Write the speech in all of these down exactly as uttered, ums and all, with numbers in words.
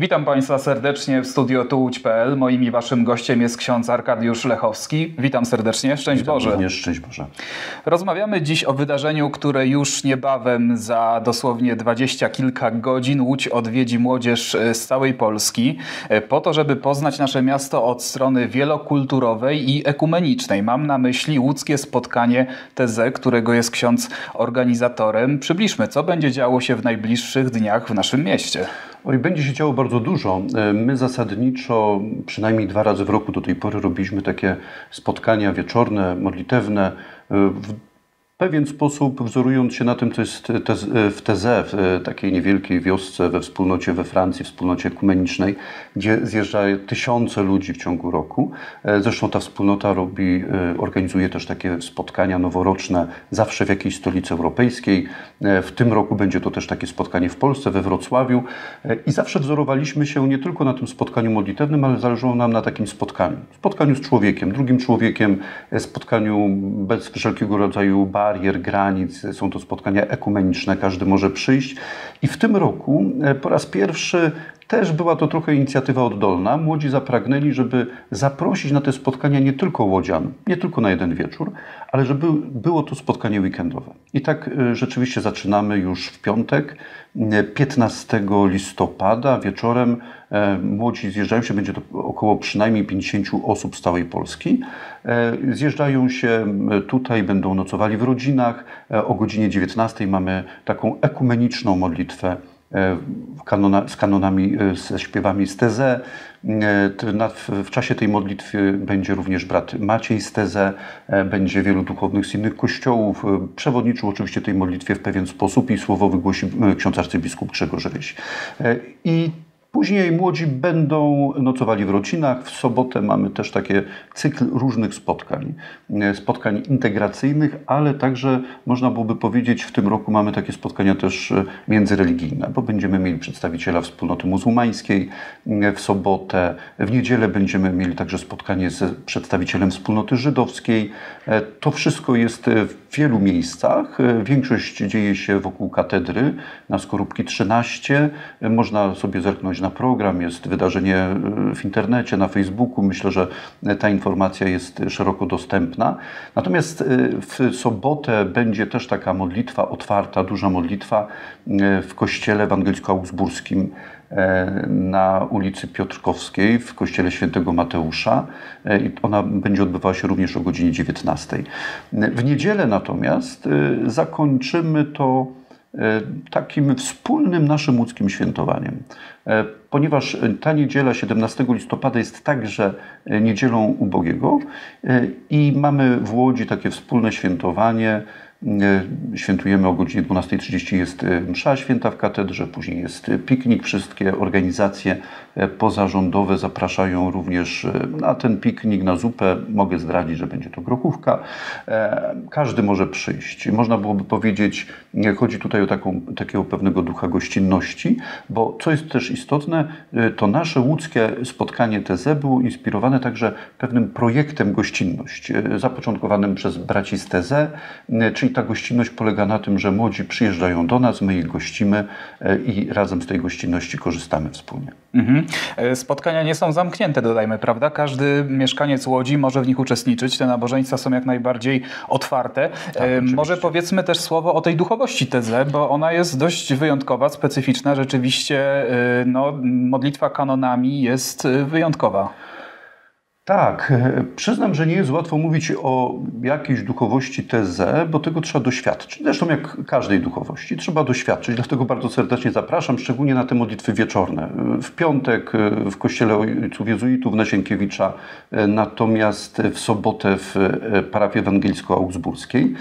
Witam Państwa serdecznie w studio tułódź kropka pe el. Moim i Waszym gościem jest ksiądz Arkadiusz Lechowski. Witam serdecznie, szczęść Witam Boże. Również, szczęść Boże. Rozmawiamy dziś o wydarzeniu, które już niebawem, za dosłownie dwadzieścia kilka godzin, Łódź odwiedzi młodzież z całej Polski, po to, żeby poznać nasze miasto od strony wielokulturowej i ekumenicznej. Mam na myśli Łódzkie Spotkanie Taizé, którego jest ksiądz organizatorem. Przybliżmy, co będzie działo się w najbliższych dniach w naszym mieście. Oj, będzie się działo bardzo dużo. My zasadniczo przynajmniej dwa razy w roku do tej pory robiliśmy takie spotkania wieczorne, modlitewne, w pewien sposób wzorując się na tym, co jest w Taizé, w takiej niewielkiej wiosce we wspólnocie we Francji, wspólnocie ekumenicznej, gdzie zjeżdżają tysiące ludzi w ciągu roku. Zresztą ta wspólnota robi, organizuje też takie spotkania noworoczne zawsze w jakiejś stolicy europejskiej. W tym roku będzie to też takie spotkanie w Polsce, we Wrocławiu. I zawsze wzorowaliśmy się nie tylko na tym spotkaniu modlitewnym, ale zależało nam na takim spotkaniu. Spotkaniu z człowiekiem, drugim człowiekiem, spotkaniu bez wszelkiego rodzaju bar, barier, granic. Są to spotkania ekumeniczne, każdy może przyjść. I w tym roku po raz pierwszy też była to trochę inicjatywa oddolna. Młodzi zapragnęli, żeby zaprosić na te spotkania nie tylko łodzian, nie tylko na jeden wieczór, ale żeby było to spotkanie weekendowe. I tak rzeczywiście zaczynamy już w piątek, piętnastego listopada wieczorem. Młodzi zjeżdżają się, będzie to około przynajmniej pięćdziesięciu osób z całej Polski. Zjeżdżają się tutaj, będą nocowali w rodzinach. O godzinie dziewiętnastej mamy taką ekumeniczną modlitwę Kanona, z kanonami, ze śpiewami z Taizé. W czasie tej modlitwy będzie również brat Maciej z Taizé, będzie wielu duchownych z innych kościołów. Przewodniczył oczywiście tej modlitwie w pewien sposób i słowo wygłosi ksiądz arcybiskup Grzegorz Ryś. I później młodzi będą nocowali w rodzinach. W sobotę mamy też taki cykl różnych spotkań. Spotkań integracyjnych, ale także można byłoby powiedzieć, w tym roku mamy takie spotkania też międzyreligijne, bo będziemy mieli przedstawiciela wspólnoty muzułmańskiej w sobotę. W niedzielę będziemy mieli także spotkanie z przedstawicielem wspólnoty żydowskiej. To wszystko jest w wielu miejscach. Większość dzieje się wokół katedry na Skorupki trzynaście. Można sobie zerknąć na program, jest wydarzenie w internecie, na Facebooku. Myślę, że ta informacja jest szeroko dostępna. Natomiast w sobotę będzie też taka modlitwa otwarta, duża modlitwa w kościele ewangelicko-augsburskim na ulicy Piotrkowskiej w kościele Świętego Mateusza. Ona będzie odbywała się również o godzinie dziewiętnastej. W niedzielę natomiast zakończymy to takim wspólnym naszym łódzkim świętowaniem. Ponieważ ta niedziela siedemnastego listopada jest także niedzielą ubogiego i mamy w Łodzi takie wspólne świętowanie. Świętujemy o godzinie dwunastej trzydzieści, jest msza święta w katedrze, później jest piknik. Wszystkie organizacje pozarządowe zapraszają również na ten piknik, na zupę. Mogę zdradzić, że będzie to grochówka. Każdy może przyjść. Można byłoby powiedzieć, chodzi tutaj o taką, takiego pewnego ducha gościnności, bo co jest też istotne, to nasze łódzkie spotkanie Taizé było inspirowane także pewnym projektem gościnność, zapoczątkowanym przez braci z Taizé, czyli i ta gościnność polega na tym, że młodzi przyjeżdżają do nas, my ich gościmy i razem z tej gościnności korzystamy wspólnie. Mhm. Spotkania nie są zamknięte, dodajmy, prawda? Każdy mieszkaniec Łodzi może w nich uczestniczyć. Te nabożeństwa są jak najbardziej otwarte. Tak, może powiedzmy też słowo o tej duchowości Taizé, bo ona jest dość wyjątkowa, specyficzna. Rzeczywiście no, modlitwa kanonami jest wyjątkowa. Tak, przyznam, że nie jest łatwo mówić o jakiejś duchowości Taizé, bo tego trzeba doświadczyć. Zresztą jak każdej duchowości trzeba doświadczyć, dlatego bardzo serdecznie zapraszam, szczególnie na te modlitwy wieczorne. W piątek w kościele ojców jezuitów na Sienkiewicza, natomiast w sobotę w parafii ewangelicko-augsburskiej.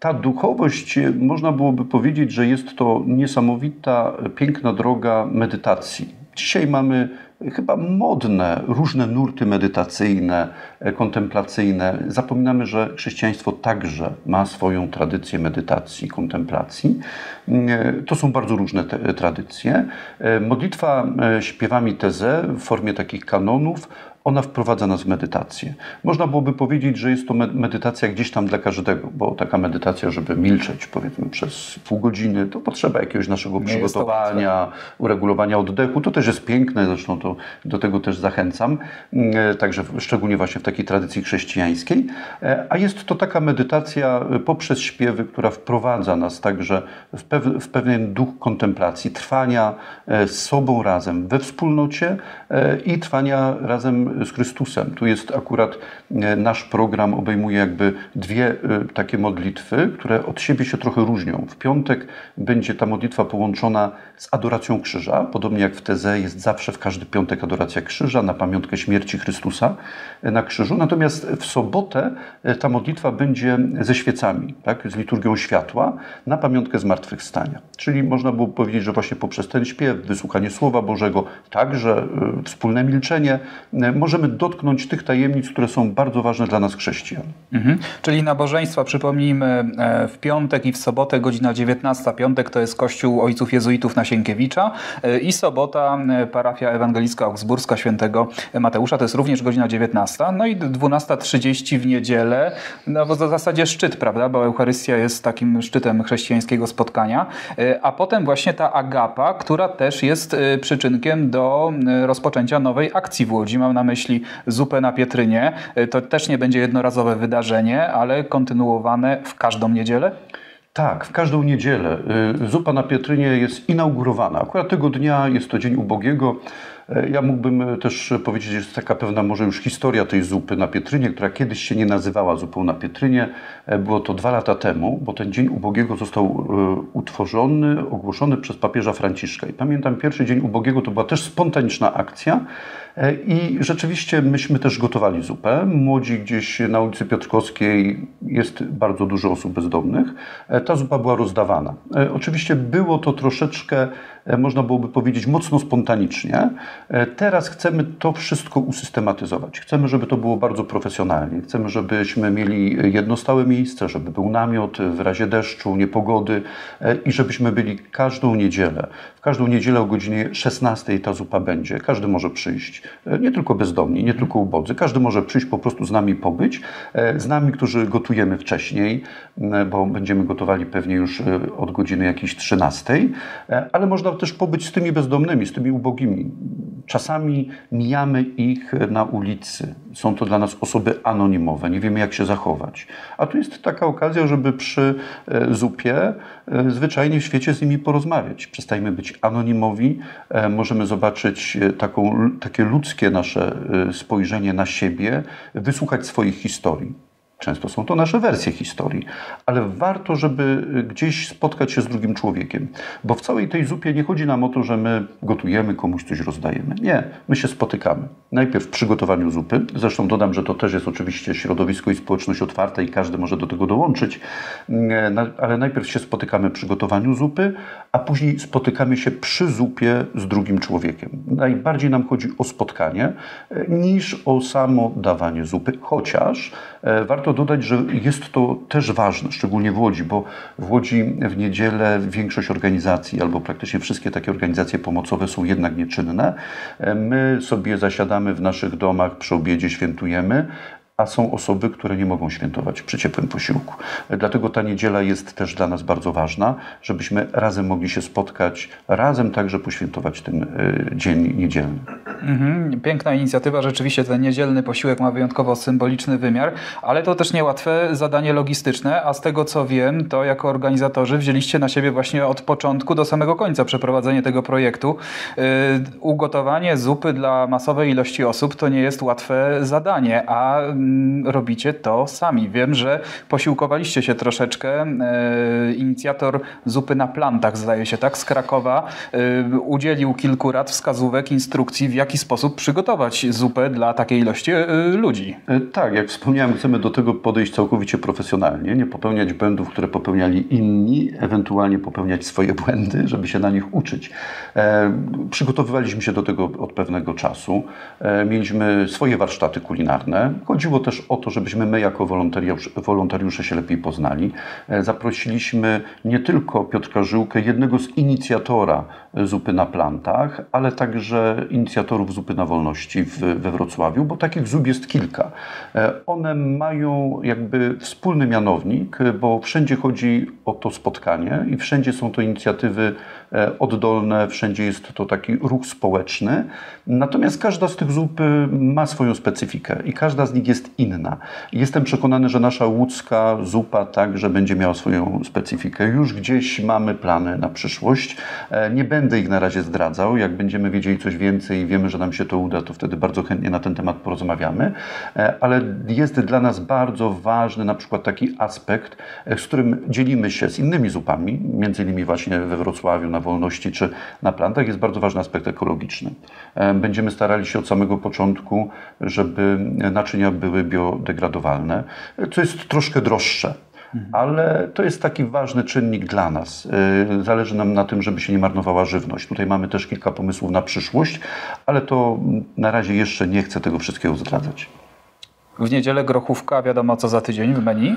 Ta duchowość, można byłoby powiedzieć, że jest to niesamowita, piękna droga medytacji. Dzisiaj mamy chyba modne różne nurty medytacyjne, kontemplacyjne. Zapominamy, że chrześcijaństwo także ma swoją tradycję medytacji, kontemplacji. To są bardzo różne te tradycje. Modlitwa śpiewami Taizé w formie takich kanonów ona wprowadza nas w medytację. Można byłoby powiedzieć, że jest to medytacja gdzieś tam dla każdego, bo taka medytacja, żeby milczeć powiedzmy przez pół godziny, to potrzeba jakiegoś naszego Nie przygotowania, uregulowania oddechu. To też jest piękne, zresztą to, do tego też zachęcam, także szczególnie właśnie w takiej tradycji chrześcijańskiej. A jest to taka medytacja poprzez śpiewy, która wprowadza nas także w, pew, w pewien duch kontemplacji, trwania z sobą razem, we wspólnocie i trwania razem z Chrystusem. Tu jest akurat nasz program, obejmuje jakby dwie takie modlitwy, które od siebie się trochę różnią. W piątek będzie ta modlitwa połączona z adoracją krzyża. Podobnie jak w Taizé jest zawsze w każdy piątek adoracja krzyża na pamiątkę śmierci Chrystusa na krzyżu. Natomiast w sobotę ta modlitwa będzie ze świecami, tak? Z liturgią światła na pamiątkę zmartwychwstania. Czyli można było powiedzieć, że właśnie poprzez ten śpiew, wysłuchanie Słowa Bożego, także wspólne milczenie, możemy dotknąć tych tajemnic, które są bardzo ważne dla nas chrześcijan. Mhm. Czyli nabożeństwa, przypomnijmy, w piątek i w sobotę godzina dziewiętnasta. Piątek to jest Kościół Ojców Jezuitów na Sienkiewicza i sobota parafia ewangelicka augsburska Świętego Mateusza, to jest również godzina dziewiętnasta. No i dwunasta trzydzieści w niedzielę, no bo to w zasadzie szczyt, prawda, bo Eucharystia jest takim szczytem chrześcijańskiego spotkania, a potem właśnie ta agapa, która też jest przyczynkiem do rozpoczęcia nowej akcji w Łodzi. Mam na myśli Zupę na Pietrynie. To też nie będzie jednorazowe wydarzenie, ale kontynuowane w każdą niedzielę? Tak, w każdą niedzielę. Zupa na Pietrynie jest inaugurowana. Akurat tego dnia jest to Dzień Ubogiego. Ja mógłbym też powiedzieć, że jest taka pewna może już historia tej zupy na Pietrynie, która kiedyś się nie nazywała zupą na Pietrynie. Było to dwa lata temu, bo ten Dzień Ubogiego został utworzony, ogłoszony przez papieża Franciszka. I pamiętam, pierwszy Dzień Ubogiego to była też spontaniczna akcja i rzeczywiście myśmy też gotowali zupę. Młodzi gdzieś na ulicy Piotrkowskiej jest bardzo dużo osób bezdomnych. Ta zupa była rozdawana. Oczywiście było to troszeczkę, można byłoby powiedzieć, mocno spontanicznie. Teraz chcemy to wszystko usystematyzować. Chcemy, żeby to było bardzo profesjonalnie. Chcemy, żebyśmy mieli jedno stałe miejsce, żeby był namiot w razie deszczu, niepogody i żebyśmy byli każdą niedzielę. W każdą niedzielę o godzinie szesnastej ta zupa będzie. Każdy może przyjść. Nie tylko bezdomni, nie tylko ubodzy. Każdy może przyjść po prostu z nami pobyć. Z nami, którzy gotujemy wcześniej, bo będziemy gotowali pewnie już od godziny jakiejś trzynastej. Ale można też pobyć z tymi bezdomnymi, z tymi ubogimi. Czasami mijamy ich na ulicy. Są to dla nas osoby anonimowe. Nie wiemy, jak się zachować. A tu jest taka okazja, żeby przy zupie zwyczajnie w świecie z nimi porozmawiać. Przestajmy być anonimowi. Możemy zobaczyć taką, takie ludzkie nasze spojrzenie na siebie, wysłuchać swoich historii. Często są to nasze wersje historii, ale warto, żeby gdzieś spotkać się z drugim człowiekiem, bo w całej tej zupie nie chodzi nam o to, że my gotujemy, komuś coś rozdajemy. Nie, my się spotykamy. Najpierw w przygotowaniu zupy, zresztą dodam, że to też jest oczywiście środowisko i społeczność otwarte i każdy może do tego dołączyć, ale najpierw się spotykamy w przygotowaniu zupy, a później spotykamy się przy zupie z drugim człowiekiem. Najbardziej nam chodzi o spotkanie niż o samo dawanie zupy, chociaż warto dodać, że jest to też ważne, szczególnie w Łodzi, bo w Łodzi w niedzielę większość organizacji, albo praktycznie wszystkie takie organizacje pomocowe są jednak nieczynne. My sobie zasiadamy w naszych domach, przy obiedzie świętujemy, a są osoby, które nie mogą świętować przy ciepłym posiłku. Dlatego ta niedziela jest też dla nas bardzo ważna, żebyśmy razem mogli się spotkać, razem także poświętować ten dzień niedzielny. Piękna inicjatywa. Rzeczywiście ten niedzielny posiłek ma wyjątkowo symboliczny wymiar, ale to też niełatwe zadanie logistyczne, a z tego co wiem, to jako organizatorzy wzięliście na siebie właśnie od początku do samego końca przeprowadzenie tego projektu. Ugotowanie zupy dla masowej ilości osób to nie jest łatwe zadanie, a robicie to sami. Wiem, że posiłkowaliście się troszeczkę. Inicjator Zupy na Plantach, zdaje się, tak, z Krakowa udzielił kilku rad, wskazówek, instrukcji, w jaki sposób przygotować zupę dla takiej ilości ludzi. Tak, jak wspomniałem, chcemy do tego podejść całkowicie profesjonalnie, nie popełniać błędów, które popełniali inni, ewentualnie popełniać swoje błędy, żeby się na nich uczyć. Przygotowywaliśmy się do tego od pewnego czasu. Mieliśmy swoje warsztaty kulinarne. Chodziło chodziło też o to, żebyśmy my jako wolontariusze, wolontariusze się lepiej poznali. Zaprosiliśmy nie tylko Piotra Żyłkę, jednego z inicjatora Zupy na Plantach, ale także inicjatorów Zupy na Wolności w, we Wrocławiu, bo takich zup jest kilka. One mają jakby wspólny mianownik, bo wszędzie chodzi o to spotkanie i wszędzie są to inicjatywy oddolne, wszędzie jest to taki ruch społeczny. Natomiast każda z tych zup ma swoją specyfikę i każda z nich jest inna. Jestem przekonany, że nasza łódzka zupa także będzie miała swoją specyfikę. Już gdzieś mamy plany na przyszłość. Nie będę ich na razie zdradzał. Jak będziemy wiedzieli coś więcej i wiemy, że nam się to uda, to wtedy bardzo chętnie na ten temat porozmawiamy. Ale jest dla nas bardzo ważny na przykład taki aspekt, z którym dzielimy się z innymi zupami, między innymi właśnie we Wrocławiu, na Wolności czy na Plantach, jest bardzo ważny aspekt ekologiczny. Będziemy starali się od samego początku, żeby naczynia były biodegradowalne, co jest troszkę droższe. Ale to jest taki ważny czynnik dla nas. Zależy nam na tym, żeby się nie marnowała żywność. Tutaj mamy też kilka pomysłów na przyszłość, ale to na razie jeszcze nie chcę tego wszystkiego zdradzać. W niedzielę grochówka, wiadomo co za tydzień w menu.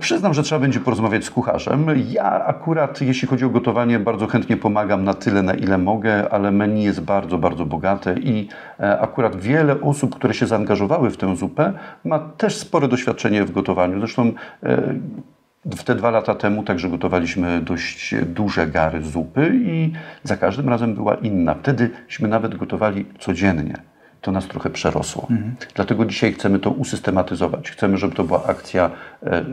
Przyznam, że trzeba będzie porozmawiać z kucharzem. Ja akurat, jeśli chodzi o gotowanie, bardzo chętnie pomagam na tyle, na ile mogę, ale menu jest bardzo, bardzo bogate i akurat wiele osób, które się zaangażowały w tę zupę, ma też spore doświadczenie w gotowaniu. Zresztą w te dwa lata temu także gotowaliśmy dość duże gary zupy i za każdym razem była inna. Wtedyśmy nawet gotowali codziennie. To nas trochę przerosło. Mhm. Dlatego dzisiaj chcemy to usystematyzować. Chcemy, żeby to była akcja e,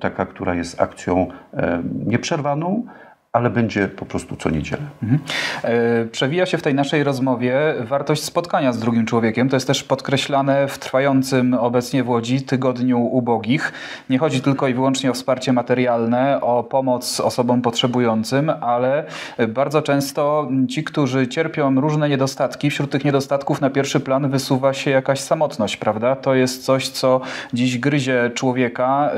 taka, która jest akcją e, nieprzerwaną, ale będzie po prostu co niedzielę. Mhm. E, przewija się w tej naszej rozmowie wartość spotkania z drugim człowiekiem. To jest też podkreślane w trwającym obecnie w Łodzi Tygodniu Ubogich. Nie chodzi tylko i wyłącznie o wsparcie materialne, o pomoc osobom potrzebującym, ale bardzo często ci, którzy cierpią różne niedostatki, wśród tych niedostatków na pierwszy plan wysuwa się jakaś samotność, prawda? To jest coś, co dziś gryzie człowieka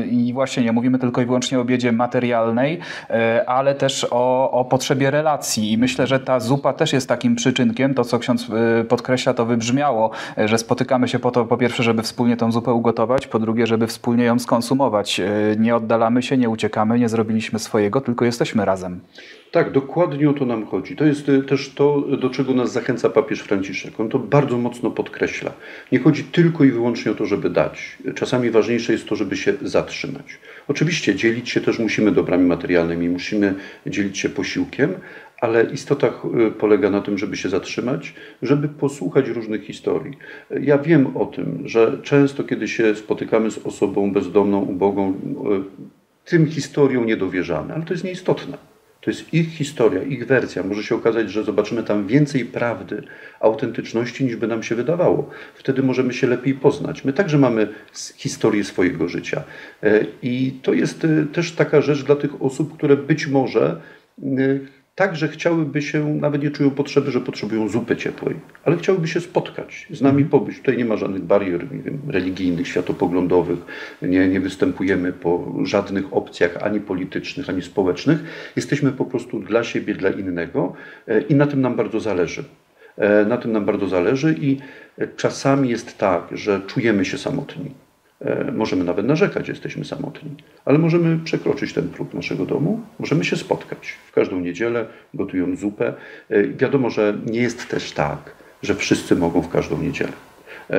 yy, i właśnie nie mówimy tylko i wyłącznie o biedzie materialnej, yy, ale też o, o potrzebie relacji i myślę, że ta zupa też jest takim przyczynkiem. To, co ksiądz podkreśla, to wybrzmiało, że spotykamy się po to, po pierwsze, żeby wspólnie tą zupę ugotować, po drugie, żeby wspólnie ją skonsumować. Nie oddalamy się, nie uciekamy, nie zrobiliśmy swojego, tylko jesteśmy razem. Tak, dokładnie o to nam chodzi. To jest też to, do czego nas zachęca papież Franciszek. On to bardzo mocno podkreśla. Nie chodzi tylko i wyłącznie o to, żeby dać. Czasami ważniejsze jest to, żeby się zatrzymać. Oczywiście dzielić się też musimy dobrami materialnymi, musimy dzielić się posiłkiem, ale istota polega na tym, żeby się zatrzymać, żeby posłuchać różnych historii. Ja wiem o tym, że często, kiedy się spotykamy z osobą bezdomną, ubogą, tym historiom nie dowierzamy, ale to jest nieistotne. To jest ich historia, ich wersja. Może się okazać, że zobaczymy tam więcej prawdy, autentyczności, niż by nam się wydawało. Wtedy możemy się lepiej poznać. My także mamy historię swojego życia. I to jest też taka rzecz dla tych osób, które być może także chciałyby się, nawet nie czują potrzeby, że potrzebują zupy ciepłej, ale chciałyby się spotkać, z nami pobyć. Tutaj nie ma żadnych barier, nie wiem, religijnych, światopoglądowych, nie, nie występujemy po żadnych opcjach, ani politycznych, ani społecznych. Jesteśmy po prostu dla siebie, dla innego i na tym nam bardzo zależy. Na tym nam bardzo zależy i czasami jest tak, że czujemy się samotni. Możemy nawet narzekać, że jesteśmy samotni, ale możemy przekroczyć ten próg naszego domu, możemy się spotkać w każdą niedzielę, gotując zupę. Wiadomo, że nie jest też tak, że wszyscy mogą w każdą niedzielę.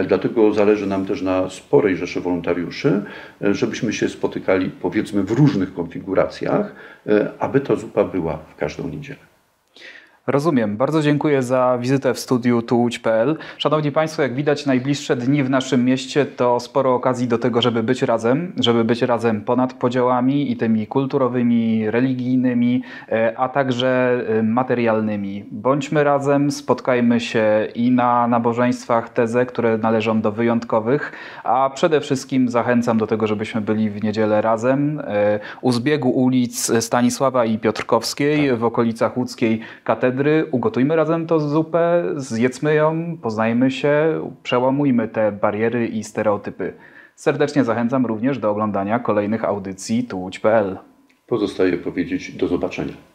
Dlatego zależy nam też na sporej rzeszy wolontariuszy, żebyśmy się spotykali, powiedzmy, w różnych konfiguracjach, aby ta zupa była w każdą niedzielę. Rozumiem. Bardzo dziękuję za wizytę w studiu tułódź kropka pe el. Szanowni Państwo, jak widać, najbliższe dni w naszym mieście to sporo okazji do tego, żeby być razem, żeby być razem ponad podziałami i tymi kulturowymi, religijnymi, a także materialnymi. Bądźmy razem, spotkajmy się i na nabożeństwach Taizé, które należą do wyjątkowych, a przede wszystkim zachęcam do tego, żebyśmy byli w niedzielę razem u zbiegu ulic Stanisława i Piotrkowskiej, tak, w okolicach łódzkiej katedry. Ugotujmy razem tą zupę, zjedzmy ją, poznajmy się, przełamujmy te bariery i stereotypy. Serdecznie zachęcam również do oglądania kolejnych audycji tułódź kropka pe el. Pozostaje powiedzieć do zobaczenia.